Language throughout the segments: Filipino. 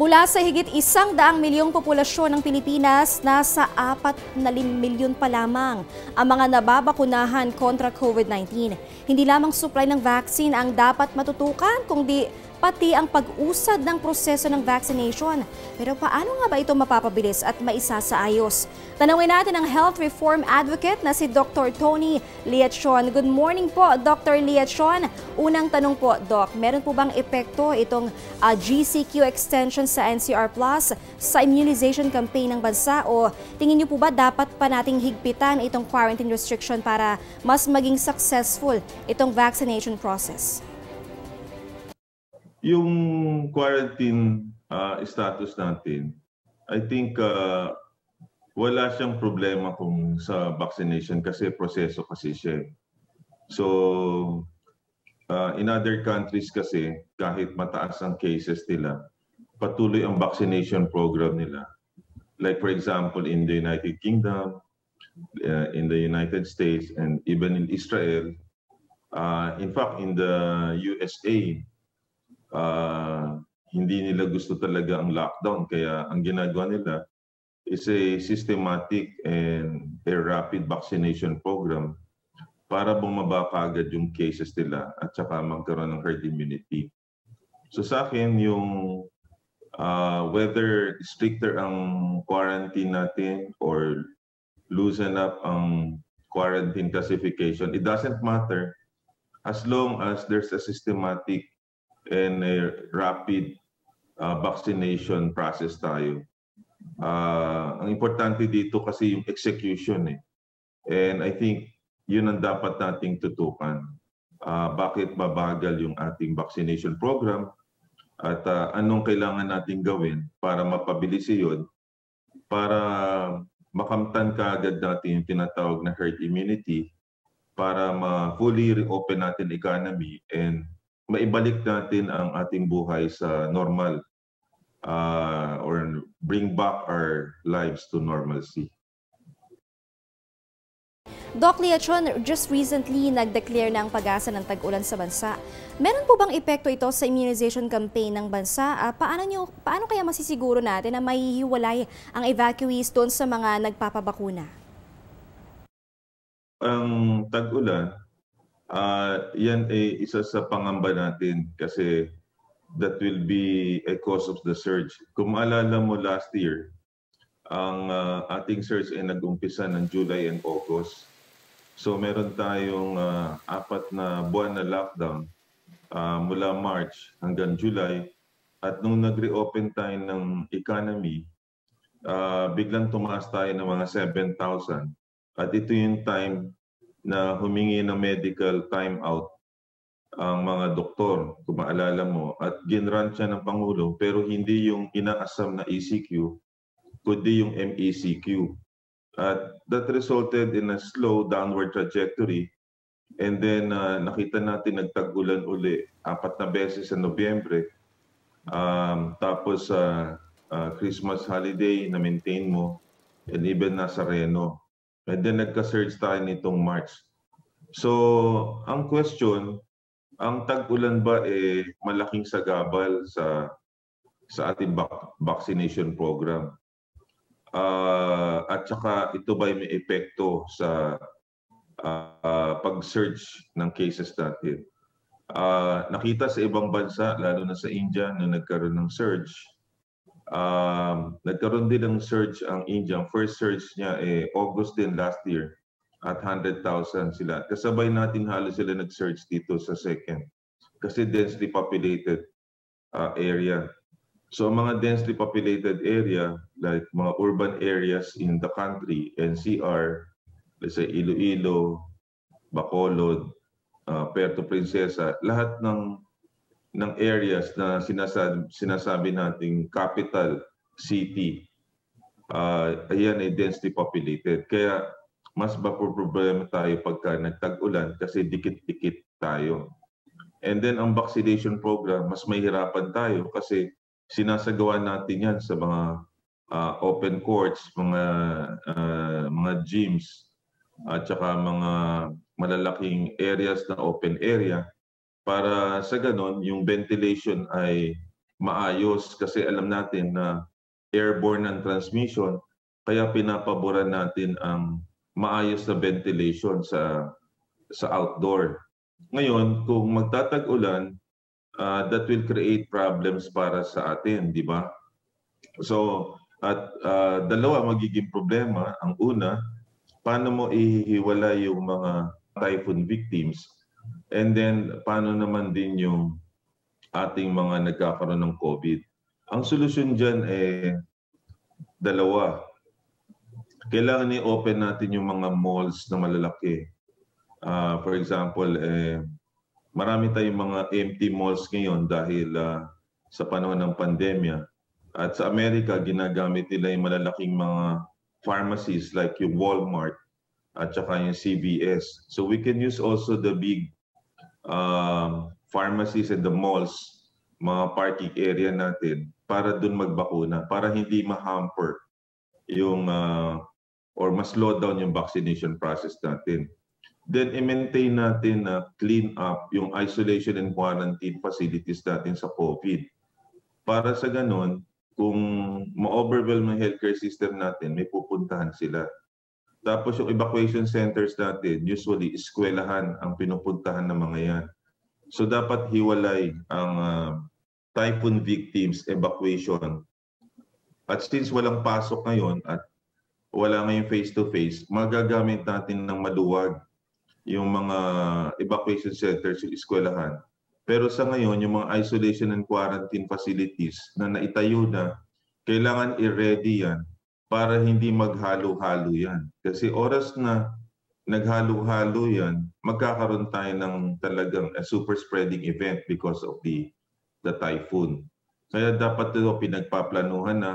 Mula sa higit 100 milyong populasyon ng Pilipinas, nasa 4 milyon pa lamang ang mga nababakunahan kontra COVID-19. Hindi lamang supply ng vaccine ang dapat matutukan, kundi pati ang pag-usad ng proseso ng vaccination. Pero paano nga ba ito mapapabilis at maisasaayos? Tanawin natin ang health reform advocate na si Dr. Tony Leachon. Good morning po, Dr. Leachon. Unang tanong po, Doc, meron po bang epekto itong GCQ extension sa NCR Plus sa immunization campaign ng bansa? O tingin niyo po ba dapat pa nating higpitan itong quarantine restriction para mas maging successful itong vaccination process? Yung quarantine status natin, I think wala siyang problema kung sa vaccination kasi proseso kasi siya. So, in other countries kasi, kahit mataas ang cases nila, patuloy ang vaccination program nila. Like for example, in the United Kingdom, in the United States, and even in Israel. In fact, in the USA, hindi nila gusto talaga ang lockdown, kaya ang ginagawa nila is a systematic and a rapid vaccination program para bumaba kaagad yung cases nila at saka magkaroon ng herd immunity. So sa akin, yung whether stricter ang quarantine natin or loosen up ang quarantine classification, it doesn't matter as long as there's a systematic and a rapid vaccination process tayo. Ang importante dito kasi yung execution eh. And I think yun ang dapat nating tutukan. Bakit babagal yung ating vaccination program at anong kailangan nating gawin para mapabilis yun, para makamtan kaagad natin yung tinatawag na herd immunity, para ma-fully reopen natin economy and maibalik natin ang ating buhay sa normal or bring back our lives to normalcy. Doc Leachon, just recently nag-declare na ang pag-asa ng tag-ulan sa bansa. Meron po bang epekto ito sa immunization campaign ng bansa? Paano kaya masisiguro natin na maihiwalay ang evacuees doon sa mga nagpapabakuna? Ang tag-ulan, yan ay isa sa pangamba natin kasi that will be a cause of the surge. Kung maalala mo last year, ang ating surge ay nag-umpisa ng July and August. So meron tayong 4 na buwan na lockdown mula March hanggang July. At nung nag-reopen tayo ng economy, biglang tumaas tayo ng mga 7,000. At ito yung time na humingi ng medical time out ang mga doktor, kung maalala mo, at ginran siya ng Pangulo, pero hindi yung inaasam na ECQ, kundi yung MECQ. At that resulted in a slow downward trajectory. And then nakita natin nagtag-ulan uli 4 na beses sa Nobyembre. Tapos Christmas holiday na maintain mo, and even nasa Reno. And then nagka-surge tayo nitong March. So, ang question, ang tag-ulan ba eh malaking sagabal sa ating vaccination program? At saka ito ba may epekto sa pag-surge ng cases natin? Nakita sa ibang bansa, lalo na sa India, na nagkaroon ng surge. Nagkaroon din ng surge ang India. First surge niya eh August din last year at 100,000 sila. Kasabay natin halos sila nag-surge dito sa second kasi densely populated area. So mga densely populated area like mga urban areas in the country, NCR, let's say Iloilo, Bacolod, Puerto Princesa, lahat ng areas na sinasabi nating capital city, ayan ay densely populated. Kaya mas mapoproblema tayo pagka nagtag-ulan kasi dikit-dikit tayo. And then ang vaccination program, mas mahirapan tayo kasi sinasagawa natin yan sa mga open courts, mga gyms, at saka mga malalaking areas na open area. Para sa ganon, yung ventilation ay maayos kasi alam natin na airborne ang transmission, kaya pinapaboran natin ang maayos na ventilation sa outdoor. Ngayon, kung magtatag-ulan, that will create problems para sa atin, di ba? So, dalawa magiging problema. Ang una, paano mo ihiwala yung mga typhoon victims? And then, paano naman din yung ating mga nagkakaroon ng COVID? Ang solusyon dyan ay dalawa. Kailangan i-open natin yung mga malls na malalaki. For example, marami tayong mga empty malls ngayon dahil sa panahon ng pandemya. At sa Amerika, ginagamit nila yung malalaking mga pharmacies like yung Walmart at saka yung CVS. So we can use also the big pharmacies and the malls, mga parking area natin, para dun magbakuna, para hindi ma-hamper yung or ma-slow down yung vaccination process natin. Then i-maintain natin na clean up yung isolation and quarantine facilities natin sa COVID. Para sa ganun, kung ma-overwhelm ang healthcare system natin, may pupuntahan sila. Tapos yung evacuation centers natin, usually eskwelahan ang pinupuntahan ng mga yan. So dapat hiwalay ang typhoon victims evacuation. At since walang pasok ngayon at wala ngayong face-to-face, magagamit natin ng maluwag yung mga evacuation centers, yung eskwelahan. Pero sa ngayon, yung mga isolation and quarantine facilities na naitayo na, kailangan i-ready yan para hindi maghalo-halo yan. Kasi oras na naghalo-halo yan, magkakaroon tayo ng talagang a super spreading event because of the typhoon. Kaya dapat ito pinagpaplanuhan na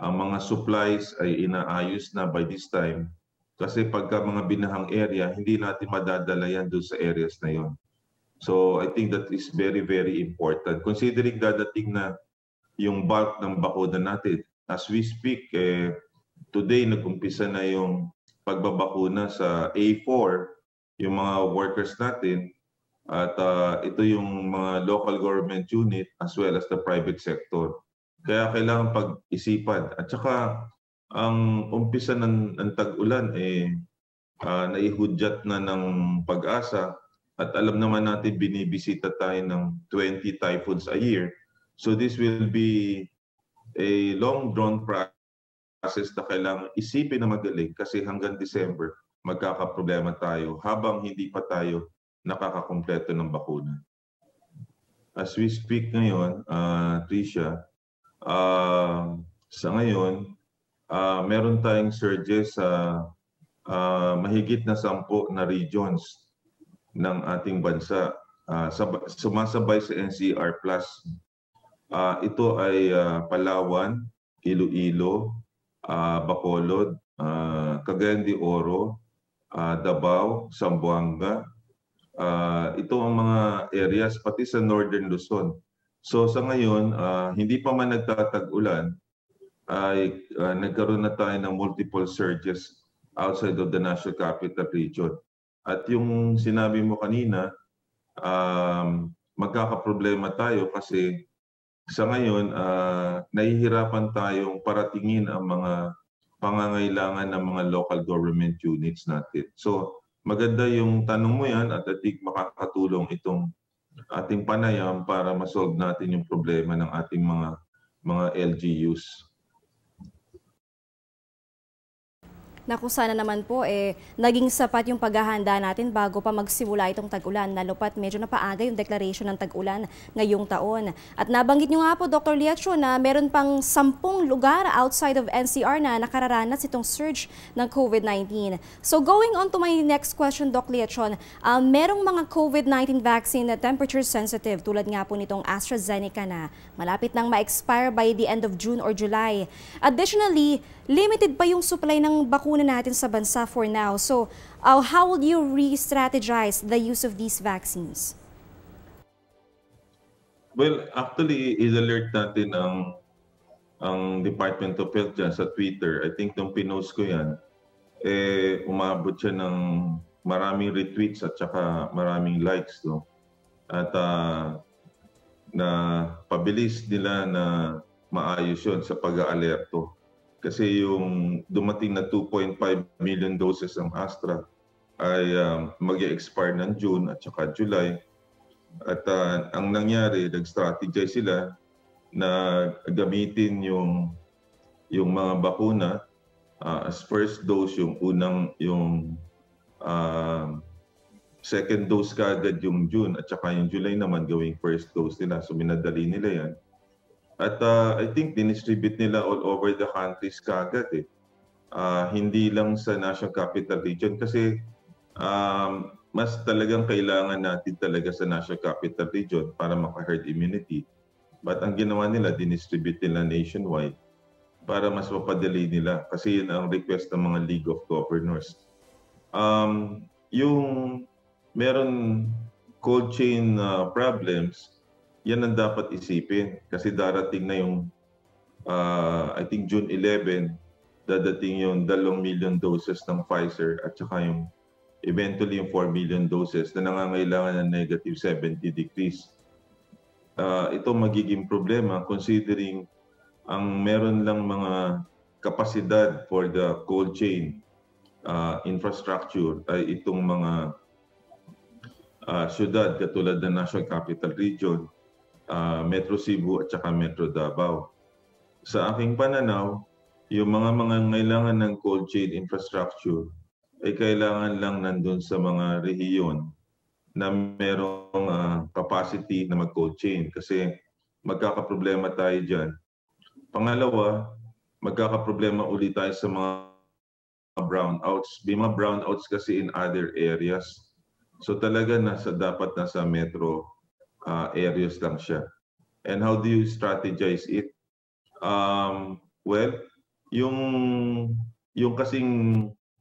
ang mga supplies ay inaayos na by this time. Kasi pagka mga binahang area, hindi natin madadala yan doon sa areas na yon. So I think that is very, very important. Considering dadating na yung bulk ng bakuna natin, as we speak, today nag-umpisa na yung pagbabakuna sa A4, yung mga workers natin, at ito yung mga local government unit as well as the private sector. Kaya kailangan pag-isipan. At saka, ang umpisa ng tag-ulan, naihudyat na ng Pag-asa at alam naman natin binibisita tayo ng 20 typhoons a year. So this will be a long-drawn process na kailangan isipin na magaling kasi hanggang December magkakaproblema tayo habang hindi pa tayo nakakakumpleto ng bakuna. As we speak ngayon, Tricia, sa ngayon, meron tayong surges sa mahigit na 10 na regions ng ating bansa, sumasabay sa NCR Plus. Ito ay Palawan, Iloilo, Bacolod, Cagayan de Oro, Davao, Zamboanga. Ito ang mga areas pati sa Northern Luzon. So sa ngayon, hindi pa man nagtatag-ulan, ay nagkaroon na tayo ng multiple surges outside of the National Capital Region. At yung sinabi mo kanina, magkakaproblema tayo kasi sa ngayon, nahihirapan tayong paratingin ang mga pangangailangan ng mga local government units natin. So, maganda yung tanong mo yan at I think makakatulong itong ating panayam para masolve natin yung problema ng ating mga LGUs. Naku, sana naman po, naging sapat yung paghahanda natin bago pa magsimula itong tag-ulan. Lalo pat medyo napaaga yung declaration ng tag-ulan ngayong taon. At nabanggit nyo nga po, Dr. Leachon, na meron pang 10 lugar outside of NCR na nakararanas itong surge ng COVID-19. So going on to my next question, Dr. Leachon, merong mga COVID-19 vaccine na temperature sensitive tulad nga po nitong AstraZeneca na malapit nang ma-expire by the end of June or July. Additionally, limited pa yung supply ng bakuna natin sa bansa for now. So, how would you re-strategize the use of these vaccines? Well, actually, i-alert natin ang Department of Health dyan sa Twitter. I think nung pinost ko yan, umabot siya ng maraming retweets at saka maraming likes. No? At na pabilis nila na maayos yun sa pag-aalerto. Kasi yung dumating na 2.5 million doses ng Astra ay mag-expire ng June at saka July. At ang nangyari, nag-strategize sila na gamitin yung mga bakuna as first dose, second dose kagad yung June at saka yung July naman gawing first dose nila. So minadali nila yan. At I think dinistribute nila all over the countries kagad eh. Hindi lang sa National Capital Region kasi mas talagang kailangan natin talaga sa National Capital Region para maka-herd immunity. But ang ginawa nila, dinistribute nila nationwide para mas mapadali nila kasi yun ang request ng mga League of Governors. Yung meron cold chain problems, yan ang dapat isipin kasi darating na yung, I think June 11, dadating yung 2 million doses ng Pfizer at saka yung eventually yung 4 million doses na nangangailangan ng negative 70 degrees. Ito magiging problema considering ang meron lang mga kapasidad for the cold chain infrastructure ay itong mga syudad katulad ng National Capital Region, Metro Cebu at saka Metro Davao. Sa aking pananaw, yung mga nangangailangan ng cold chain infrastructure ay kailangan lang nandun sa mga rehiyon na merong capacity na mag-cold chain kasi magkakaproblema tayo dyan. Pangalawa, magkakaproblema ulit tayo sa mga brownouts. May mga brownouts kasi in other areas. So talaga dapat nasa metro areas lang siya. And how do you strategize it? Well, yung kasing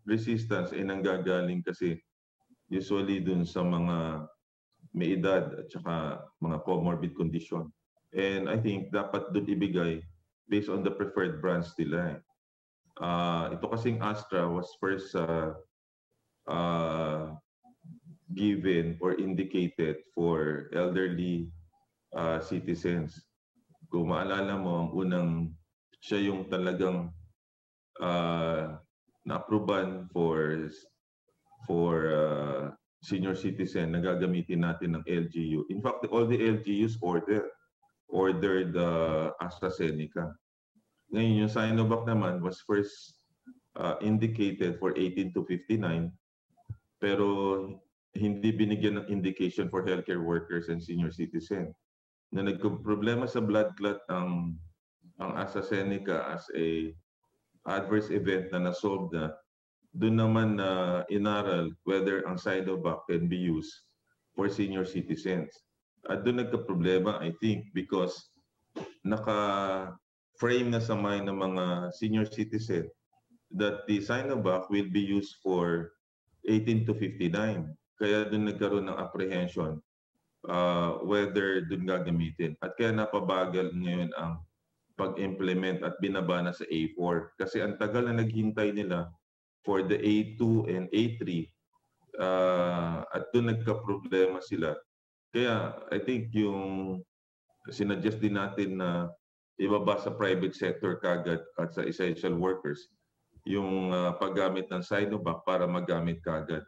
resistance ay nanggagaling kasi usually dun sa mga may edad at saka mga comorbid condition. And I think dapat dun ibigay based on the preferred brands nila. Ito kasing Astra was first given or indicated for elderly citizens. Kung maalala mo, ang unang siya yung talagang na-approban for senior citizen na gagamitin natin ng LGU. In fact, all the LGUs ordered AstraZeneca. Ngayon, yung Sinovac naman was first indicated for 18 to 59, pero hindi binigyan ng indication for healthcare workers and senior citizen. Na nagkaproblema sa blood clot ang AstraZeneca as a adverse event na nasolve na, doon naman na inaral whether ang Sinovac can be used for senior citizens. At doon nagka-problema, I think, because naka-frame na sa mind ng mga senior citizen that the Sinovac will be used for 18 to 59. Kaya doon nagkaroon ng apprehension whether doon gagamitin. At kaya napabagal ngayon ang pag-implement at binaba na sa A4 kasi ang tagal na naghintay nila for the A2 and A3 at doon nagka-problema sila. Kaya I think yung sinuggest din natin na ibaba sa private sector kagad at sa essential workers yung paggamit ng Sinovac para magamit kagad.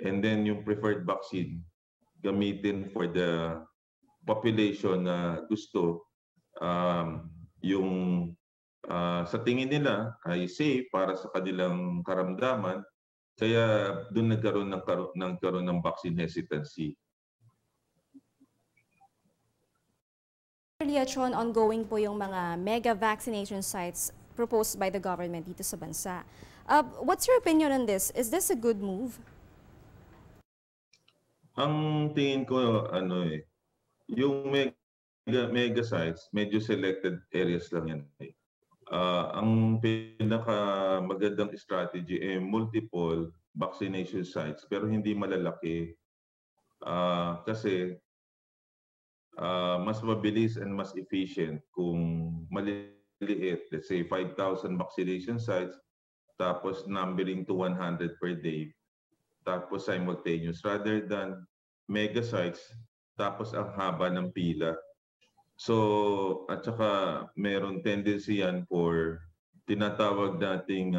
And then yung preferred vaccine gamitin for the population na gusto yung sa tingin nila ay safe para sa kanilang karamdaman, kaya doon nagkaroon ng vaccine hesitancy. Dr. Leachon, ongoing po yung mga mega vaccination sites proposed by the government dito sa bansa. What's your opinion on this? Is this a good move? Ang tingin ko yung mega sites, medyo selected areas lang yan. Ang pinakamagandang strategy ay multiple vaccination sites pero hindi malalaki kasi mas mabilis and mas efficient kung maliliit. Let's say 5,000 vaccination sites tapos numbering to 100 per day tapos simultaneous rather than mega sites tapos ang haba ng pila. So, at saka mayroon tendency yan for tinatawag nating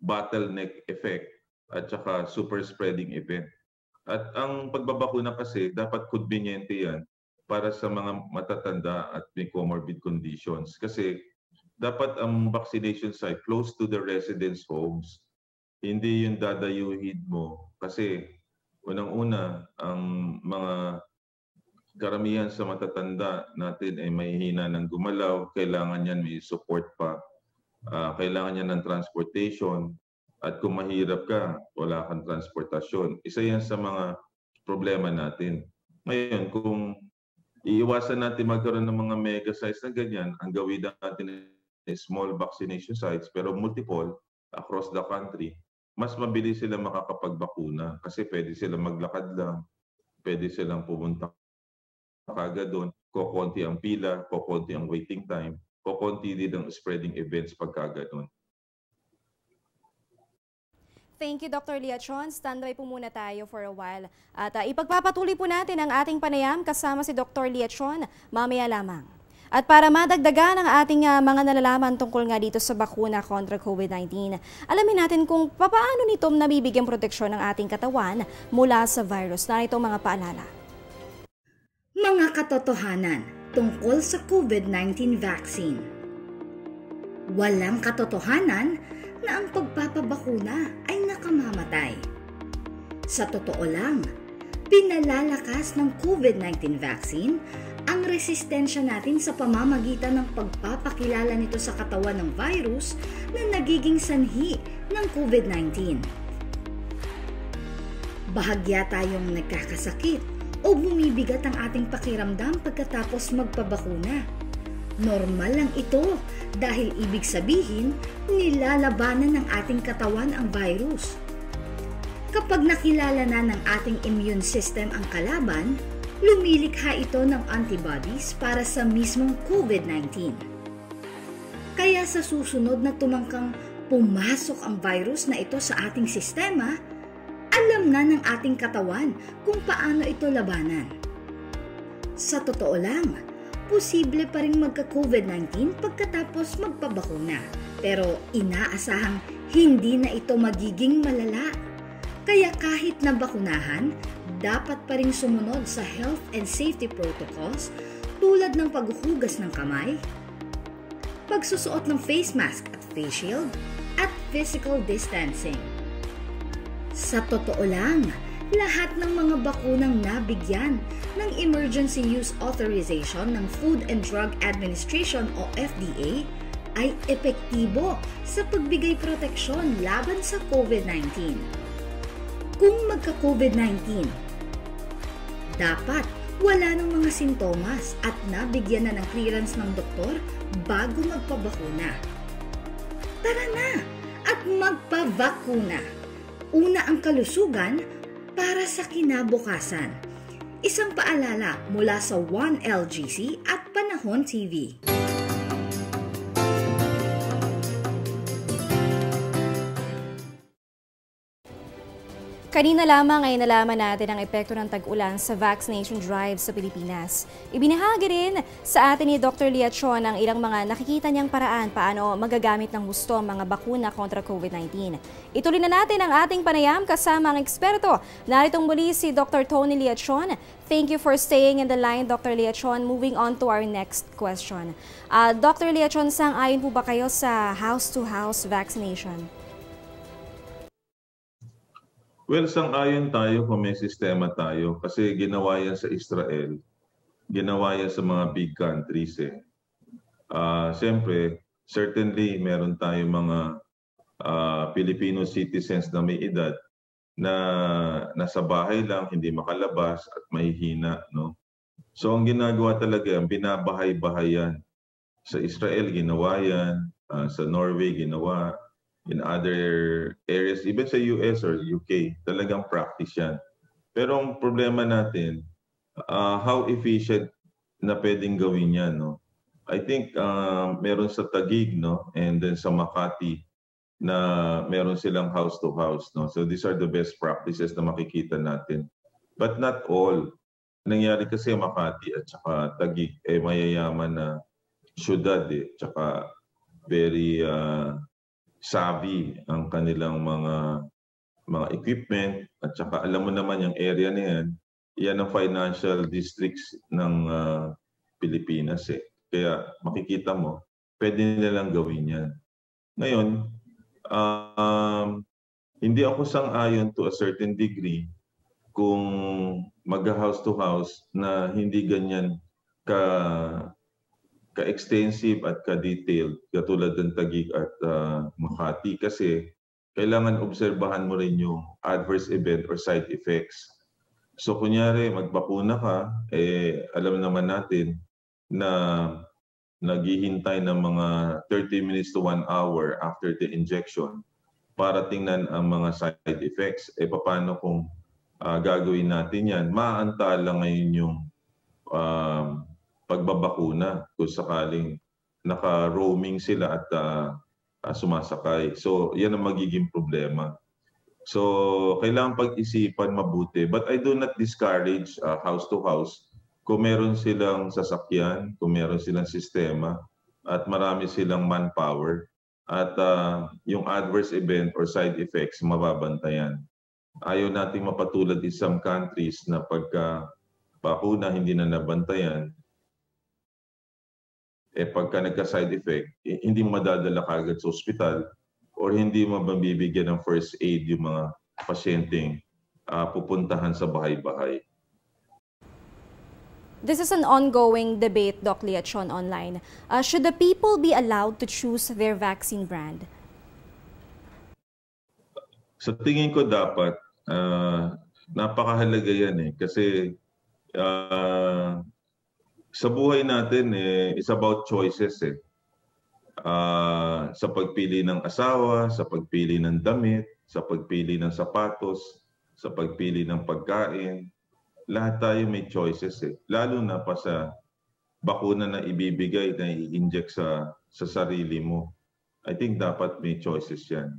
bottleneck effect at saka super spreading event. At ang pagbabakuna kasi dapat convenient yan para sa mga matatanda at may comorbid conditions. Kasi dapat ang vaccination site close to the residents' homes. Hindi yung dadayuhin mo. Kasi unang-una, ang mga karamihan sa matatanda natin ay mahihina ng gumalaw, kailangan yan may support pa, kailangan yan ng transportation, at kung mahirap ka, wala kang transportasyon. Isa yan sa mga problema natin. Ngayon, kung iiwasan natin magkaroon ng mga mega sites na ganyan, ang gawin natin ay small vaccination sites pero multiple across the country, mas mabilis sila makakapagbakuna kasi pwede sila maglakad lang, pwede silang pumunta kagad doon, kokonti ang pila, kokonti ang waiting time, kokonti din ang spreading events pagkagad doon. Thank you, Dr. Leachon. Standby po muna tayo for a while. At ipagpapatuloy po natin ang ating panayam kasama si Dr. Leachon mamaya lamang. At para madagdagan ang ating mga nalalaman tungkol nga dito sa bakuna kontra COVID-19, alamin natin kung paano nitong nabibigyan proteksyon ng ating katawan mula sa virus. Narito mga paalala. Mga katotohanan tungkol sa COVID-19 vaccine. Walang katotohanan na ang pagpapabakuna ay nakamamatay. Sa totoo lang, pinalalakas ng COVID-19 vaccine ang resistensya natin sa pamamagitan ng pagpapakilala nito sa katawan ng virus na nagiging sanhi ng COVID-19. Bahagya tayong nagkakasakit o bumibigat ang ating pakiramdam pagkatapos magpabakuna. Normal lang ito dahil ibig sabihin nilalabanan ng ating katawan ang virus. Kapag nakilala na ng ating immune system ang kalaban, lumilikha ito ng antibodies para sa mismong COVID-19. Kaya sa susunod na tumangkang pumasok ang virus na ito sa ating sistema, alam na ng ating katawan kung paano ito labanan. Sa totoo lang, posible pa rin magka-COVID-19 pagkatapos magpabakuna, pero inaasahang hindi na ito magiging malala. Kaya kahit nabakunahan, dapat pa rin sumunod sa health and safety protocols tulad ng paghuhugas ng kamay, pagsusuot ng face mask at face shield, at physical distancing. Sa totoo lang, lahat ng mga bakunang nabigyan ng Emergency Use Authorization ng Food and Drug Administration o FDA ay epektibo sa pagbigay proteksyon laban sa COVID-19. Kung magka-COVID-19, dapat wala ng mga sintomas at nabigyan na ng clearance ng doktor bago magpabakuna. Tara na at magpabakuna! Una ang kalusugan para sa kinabukasan. Isang paalala mula sa 1LGC at Panahon TV. Kanina lamang ay nalaman natin ang epekto ng tag-ulan sa vaccination drive sa Pilipinas. Ibinahagi rin sa atin ni Dr. Leachon ang ilang mga nakikita niyang paraan paano magagamit ng husto ang mga bakuna kontra COVID-19. Ituloy na natin ang ating panayam kasama ang eksperto. Naritong muli si Dr. Tony Leachon. Thank you for staying in the line, Dr. Leachon. Moving on to our next question. Dr. Leachon, sang-ayon po ba kayo sa house-to-house vaccination? Well, sang-ayon tayo kung may sistema tayo kasi ginawa yan sa Israel, ginawa yan sa mga big countries. Siyempre, certainly meron tayong mga Filipino citizens na may edad na nasa bahay lang, hindi makalabas at mahihina, no? So ang ginagawa talaga, ang binabahay-bahay yan. Sa Israel, ginawa yan. Sa Norway, ginawa. In other areas, even sa US or UK, talagang practice yan. Pero ang problema natin, how efficient na pwedeng gawin yan, no? I think meron sa Taguig, no? And then sa Makati na meron silang house-to-house, no? So these are the best practices na makikita natin. But not all. Nangyari kasi Makati at saka Taguig ay mayayaman na syudad eh. Tsaka very savvy ang kanilang mga equipment at saka alam mo naman yung area na yan, yan ang financial districts ng Pilipinas eh. Kaya makikita mo, pwede nilang gawin yan. Ngayon, hindi ako sang-ayon to a certain degree kung mag-house to house na hindi ganyan ka-extensive at ka-detailed katulad ng Taguig at Makati kasi kailangan obserbahan mo rin yung adverse event or side effects. So kunyari magbakuna ka, eh, alam naman natin na naghihintay ng mga 30 minutes to 1 hour after the injection para tingnan ang mga side effects. Eh paano kung gagawin natin yan? Maaantala ngayon yung pagbabakuna kung sakaling naka-roaming sila at sumasakay. So yan ang magiging problema. So kailangan pag-isipan mabuti. But I do not discourage house-to-house kung meron silang sasakyan, kung meron silang sistema at marami silang manpower. At yung adverse event or side effects, mababantayan. Ayaw nating mapatulad in some countries na pagka bakuna hindi na nabantayan, eh pagka nagka-side effect, eh, hindi madadala kagad sa ospital or hindi mabibigyan ng first aid yung mga pasyenteng pupuntahan sa bahay-bahay. This is an ongoing debate, Doc Leachon, online. Should the people be allowed to choose their vaccine brand? Sa tingin ko dapat, napakahalaga yan eh. Kasi sa buhay natin, eh, it's about choices eh. Sa pagpili ng asawa, sa pagpili ng damit, sa pagpili ng sapatos, sa pagpili ng pagkain. Lahat tayo may choices eh. Lalo na pa sa bakuna na ibibigay, na i-inject sa sarili mo. I think dapat may choices yan.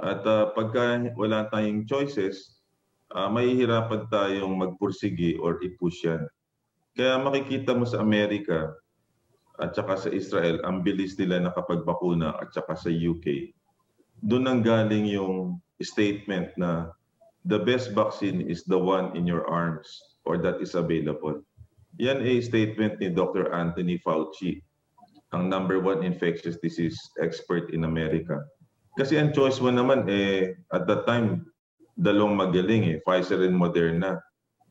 At pagka wala tayong choices, mahihirapan tayong magpursige or i-push yan. Kaya makikita mo sa Amerika at saka sa Israel, ang bilis nila nakapagbakuna at saka sa UK. Doon ang galing yung statement na the best vaccine is the one in your arms or that is available. Yan ay statement ni Dr. Anthony Fauci, ang #1 infectious disease expert in America. Kasi ang choice mo naman, eh, at that time, dalawang magaling, eh, Pfizer and Moderna,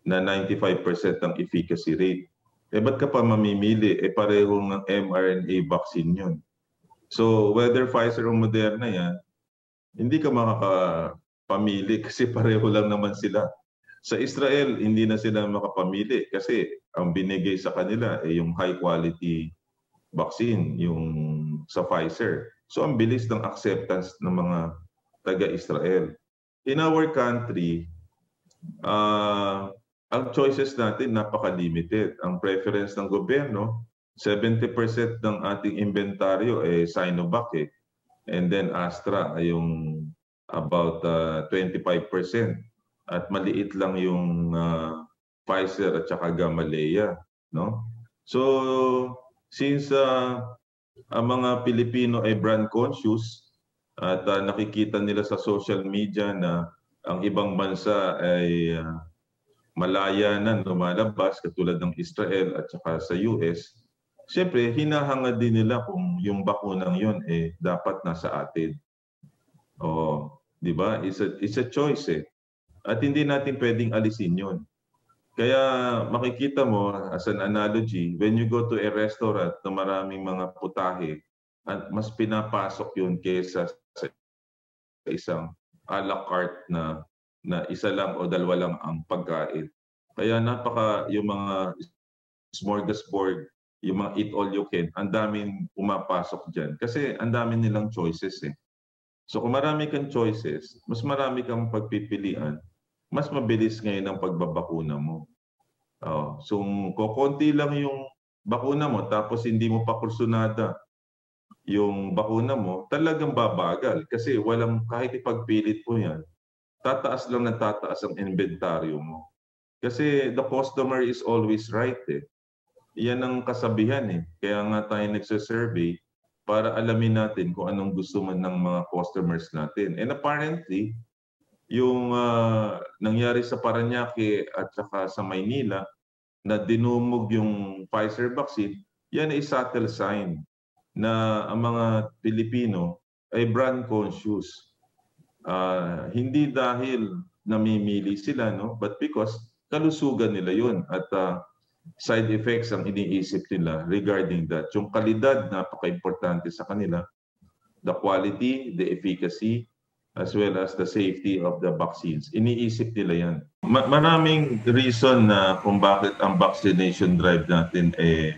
na 95% ang efficacy rate. Eh, ba't ka pa mamimili? Eh, parehong ng mRNA vaccine yun. So, whether Pfizer o Moderna yan, hindi ka makakapamili kasi pareho lang naman sila. Sa Israel, hindi na sila makapamili kasi ang binigay sa kanila ay yung high-quality vaccine, yung sa Pfizer. So, ang bilis ng acceptance ng mga taga-Israel. In our country, ang choices natin napaka-limited. Ang preference ng gobyerno, 70% ng ating inventaryo ay Sinovac eh. And then Astra ay yung about 25%. At maliit lang yung Pfizer at saka Gamalea, no? So, since ang mga Pilipino ay brand conscious at nakikita nila sa social media na ang ibang bansa ay malaya na lumalabas katulad ng Israel at saka sa US, siyempre hinahangad din nila kung yung bakunang yun eh dapat nasa atin. O, di ba? It's a choice eh. At hindi natin pwedeng alisin yun. Kaya makikita mo as an analogy, when you go to a restaurant na maraming mga putahe, at mas pinapasok yun kesa sa isang a la carte na isa lang o dalawa lang ang pagkain. Kaya napaka yung mga smorgasbord, yung mga eat all you can, ang daming pumapasok dyan. Kasi ang dami nilang choices eh. So kung marami kang choices, mas marami kang pagpipilian, mas mabilis ngayon ang pagbabakuna mo. So, kukunti lang yung bakuna mo tapos hindi mo pa kursunada yung bakuna mo, talagang babagal kasi walang kahit ipagpilit mo yan, tataas lang ng tataas ang inventaryo mo. Kasi the customer is always right eh. Yan ang kasabihan eh. Kaya nga tayo nagsasurvey para alamin natin kung anong gusto man ng mga customers natin. And apparently, yung nangyari sa Paranaque at saka sa Maynila na dinumog yung Pfizer vaccine, yan ay subtle sign na ang mga Pilipino ay brand conscious. Hindi dahil namimili sila, no? But because kalusugan nila yun at side effects ang iniisip nila regarding that. Yung kalidad, napaka-importante sa kanila. The quality, the efficacy, as well as the safety of the vaccines. Iniisip nila yan. Maraming reason na kung bakit ang vaccination drive natin ay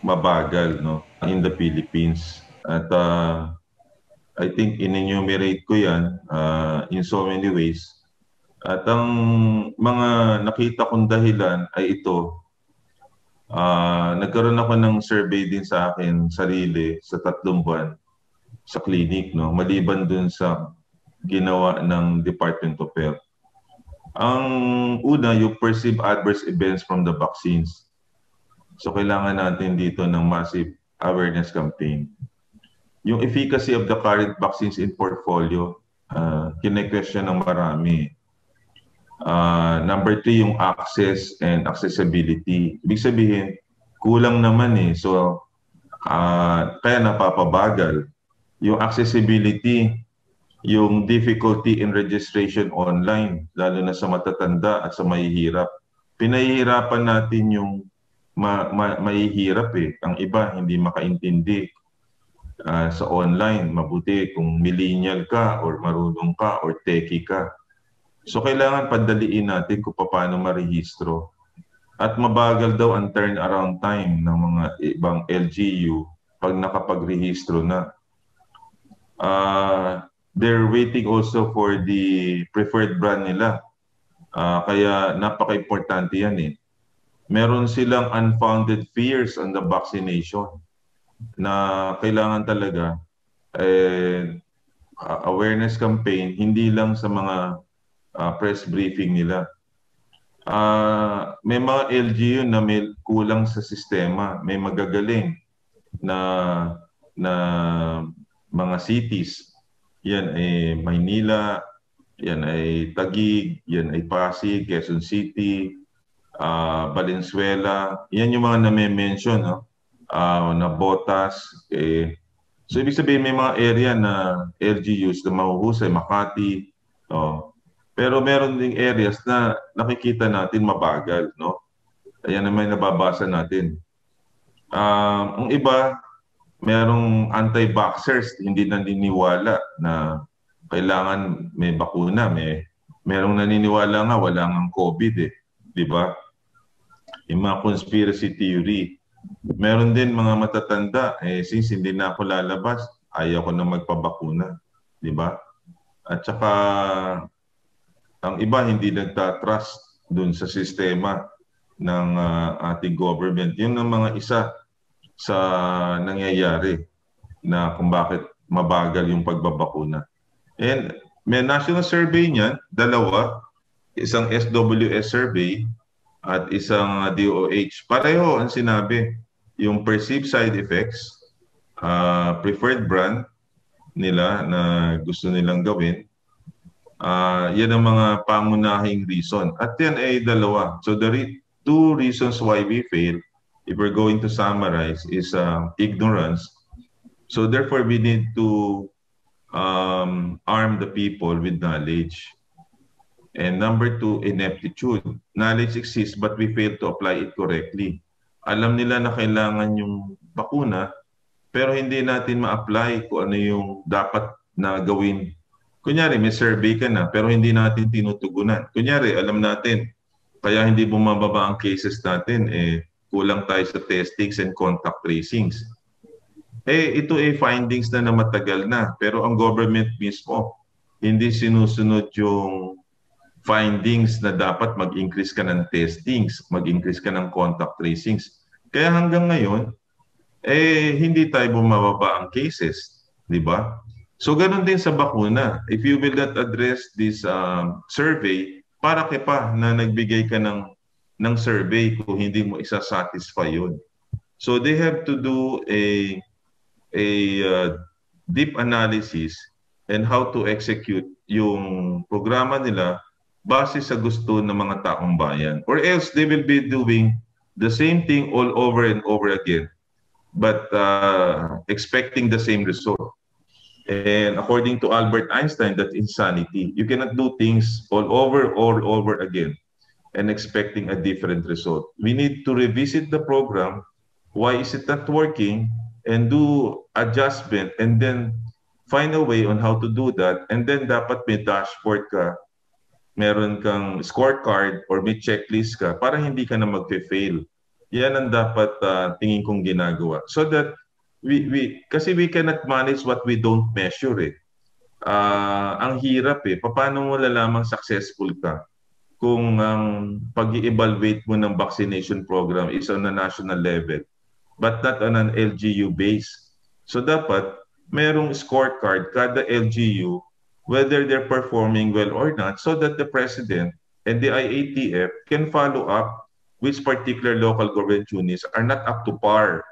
mabagal, no? In the Philippines. At I think in-enumerate ko yan in so many ways. At ang mga nakita kong dahilan ay ito. Nagkaroon ako ng survey din sa akin, sarili, sa 3 buwan sa clinic, no? Maliban dun sa ginawa ng Department of Health. Ang una, yung perceived adverse events from the vaccines. So kailangan natin dito ng massive awareness campaign. Yung efficacy of the current vaccines in portfolio, kine-question ng marami. Number 3, yung access and accessibility. Ibig sabihin, kulang naman eh. So, kaya napapabagal. Yung accessibility, yung difficulty in registration online, lalo na sa matatanda at sa mahihirap. Pinahihirapan natin yung mahihirap eh. Ang iba, hindi makaintindi sa online. Mabuti kung millennial ka or marunong ka or techie ka. So kailangan padaliin natin kung paano marehistro. At mabagal daw ang turnaround time ng mga ibang LGU pag nakapagrehistro na. They're waiting also for the preferred brand nila. Kaya napaka-importante yan eh. Meron silang unfounded fears on the vaccination na kailangan talaga awareness campaign, hindi lang sa mga press briefing nila. May mga LGU na may kulang sa sistema, may magagaling na mga cities. Yan ay Maynila, yan ay Taguig, yan ay Pasig, Quezon City, Valenzuela. Yan yung mga na-mention, no? Na Botas. So ibig sabihin may mga area na LGUs na mahuhusay, Makati, oh. Pero meron ding areas na nakikita natin mabagal, no? Ayan naman nababasa natin. Ang iba, merong anti-vaxxers, hindi naniniwala na kailangan may bakuna. Merong naniniwala nga, wala ngang COVID eh. Diba? Yung mga conspiracy theory. Meron din mga matatanda, since hindi na ako lalabas, ayaw ko na magpabakuna. Diba? At saka ang iba hindi nagtatrust dun sa sistema ng ating government. Yun ang mga isa sa nangyayari na kung bakit mabagal yung pagbabakuna. And may national survey niyan, 2, isang SWS survey at isang DOH. Pareho ang sinabi, yung perceived side effects, preferred brand nila na gusto nilang gawin. Yan ang mga pangunahing reason. At yan ay 2. So the 2 reasons why we fail, if we're going to summarize, is ignorance. So therefore, we need to arm the people with knowledge. And number 2, ineptitude. Knowledge exists but we fail to apply it correctly. Alam nila na kailangan yung bakuna pero hindi natin ma-apply kung ano yung dapat na gawin. Kunyari, may survey ka na, pero hindi natin tinutugunan. Kunyari, alam natin, kaya hindi bumababa ang cases natin, kulang tayo sa testings and contact tracings. Ito ay findings na matagal na, pero ang government mismo, hindi sinusunod yung findings na dapat mag-increase ka ng testings, mag-increase ka ng contact tracings. Kaya hanggang ngayon, hindi tayo bumababa ang cases, di ba? So, ganun din sa bakuna. If you will not address this survey, parake pa na nagbigay ka ng survey kung hindi mo isasatisfy yun. So they have to do a deep analysis and how to execute yung programa nila base sa gusto ng mga taong bayan. Or else they will be doing the same thing all over and over again, but expecting the same result. And according to Albert Einstein, that's insanity. You cannot do things all over again and expecting a different result. We need to revisit the program. Why is it not working? And do adjustment and then find a way on how to do that. And then dapat may dashboard ka, meron kang scorecard or may checklist ka para hindi ka na mag-fail. Yan ang dapat tingin kong ginagawa. So that kasi we cannot manage what we don't measure eh. Ang hirap eh. Paano mo lalamang successful ka kung ang pag-i-evaluate mo ng vaccination program is on a national level but not on an LGU base. So dapat merong scorecard kada LGU whether they're performing well or not, so that the president and the IATF can follow up which particular local government units are not up to par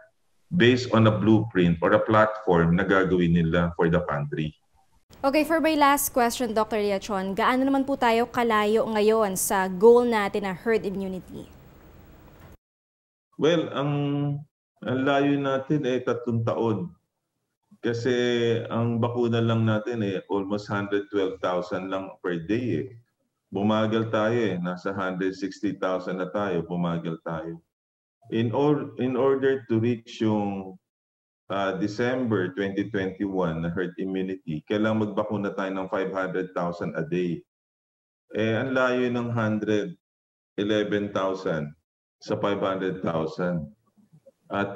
based on a blueprint or a platform na gagawin nila for the country. Okay, for my last question, Dr. Leachon, gaano naman po tayo kalayo ngayon sa goal natin na herd immunity? Well, ang layo natin ay 3 taon. Kasi ang bakuna lang natin eh almost 112,000 lang per day eh. Bumagal tayo eh, nasa 160,000 na tayo, bumagal tayo. In order to reach yung December 2021 na herd immunity, kailangan magbakuna tayo ng 500,000 a day. Eh ang layo ng 111,000 sa 500,000. At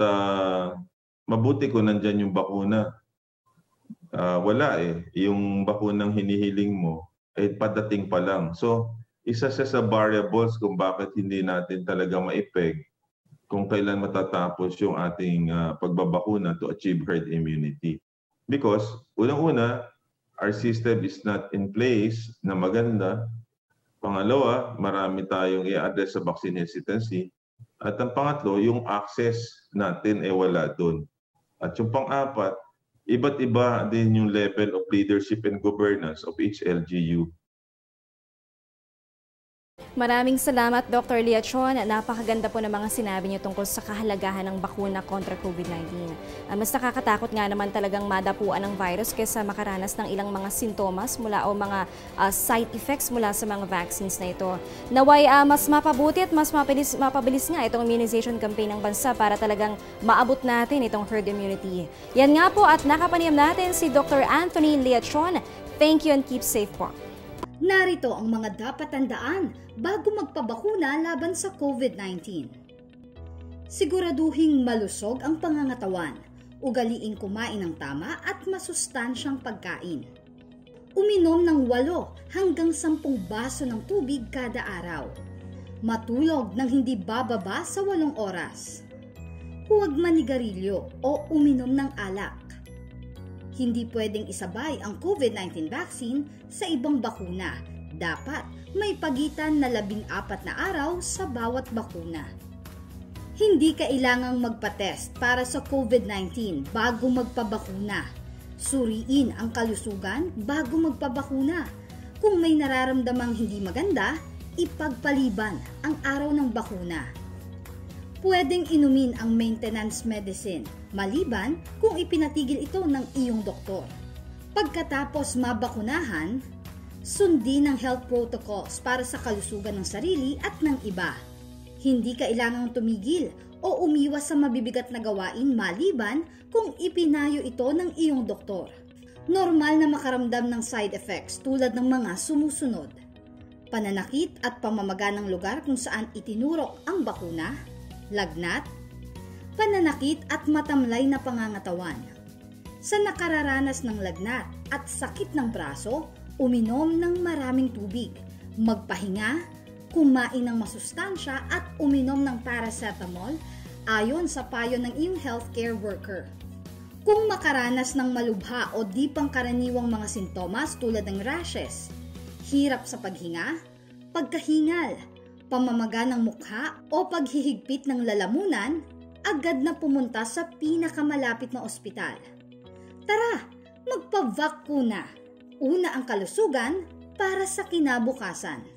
mabuti ko nandyan yung bakuna. Wala eh. Yung bakunang hinihiling mo, eh padating pa lang. So, isa siya sa variables kung bakit hindi natin talaga maipeg kung kailan matatapos yung ating pagbabakuna to achieve herd immunity. Because, unang-una, our system is not in place na maganda. Pangalawa, marami tayong i-address sa vaccine hesitancy. At ang pangatlo, yung access natin ay wala doon. At yung pang-apat, iba't iba din yung level of leadership and governance of each LGU. Maraming salamat, Dr. Leachon. Napakaganda po ng mga sinabi niyo tungkol sa kahalagahan ng bakuna kontra COVID-19. Mas nakakatakot nga naman talagang madapuan ng virus kaysa makaranas ng ilang mga sintomas mula o mga side effects mula sa mga vaccines na ito. Naway mas mapabuti at mas mapabilis nga itong immunization campaign ng bansa para talagang maabot natin itong herd immunity. Yan nga po at nakapanayam natin si Dr. Anthony Leachon. Thank you and keep safe po. Narito ang mga dapat tandaan bago magpabakuna laban sa COVID-19. Siguraduhin malusog ang pangangatawan, ugaliing kumain ng tama at masustansyang pagkain. Uminom ng 8 hanggang 10 baso ng tubig kada araw. Matulog ng hindi bababa sa 8 oras. Huwag manigarilyo o uminom ng alak. Hindi pwedeng isabay ang COVID-19 vaccine sa ibang bakuna. Dapat may pagitan na 14 na araw sa bawat bakuna. Hindi kailangang magpa-test para sa COVID-19 bago magpabakuna. Suriin ang kalusugan bago magpabakuna. Kung may nararamdamang hindi maganda, ipagpaliban ang araw ng bakuna. Pwedeng inumin ang maintenance medicine, maliban kung ipinatigil ito ng iyong doktor. Pagkatapos mabakunahan, sundin ang health protocols para sa kalusugan ng sarili at ng iba. Hindi kailangang tumigil o umiwas sa mabibigat na gawain maliban kung ipinayo ito ng iyong doktor. Normal na makaramdam ng side effects tulad ng mga sumusunod: pananakit at pamamaga ng lugar kung saan itinurok ang bakuna, lagnat, pananakit at matamlay na pangangatawan. Sa nakararanas ng lagnat at sakit ng braso, uminom ng maraming tubig, magpahinga, kumain ng masustansya at uminom ng paracetamol ayon sa payo ng iyong healthcare worker. Kung makaranas ng malubha o di pangkaraniwang mga sintomas tulad ng rashes, hirap sa paghinga, pagkahingal, pamamaga ng mukha o paghihigpit ng lalamunan, agad na pumunta sa pinakamalapit na ospital. Tara, magpabakuna! Una ang kalusugan para sa kinabukasan.